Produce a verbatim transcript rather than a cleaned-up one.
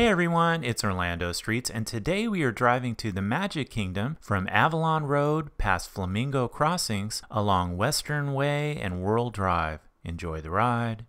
Hey everyone, it's Orlando Streets, and today we are driving to the Magic Kingdom from Avalon Road past Flamingo Crossings along Western Way and World Drive. Enjoy the ride.